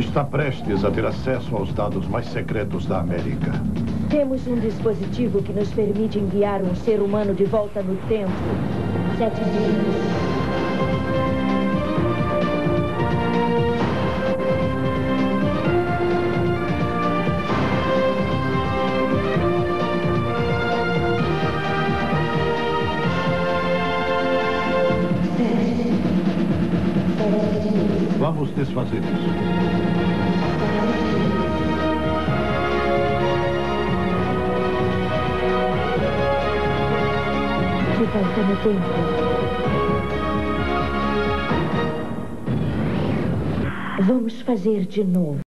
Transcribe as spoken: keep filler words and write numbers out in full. Está prestes a ter acesso aos dados mais secretos da América. Temos um dispositivo que nos permite enviar um ser humano de volta no tempo. Sete dias. Vamos desfazer isso. De volta no tempo. Vamos fazer de novo.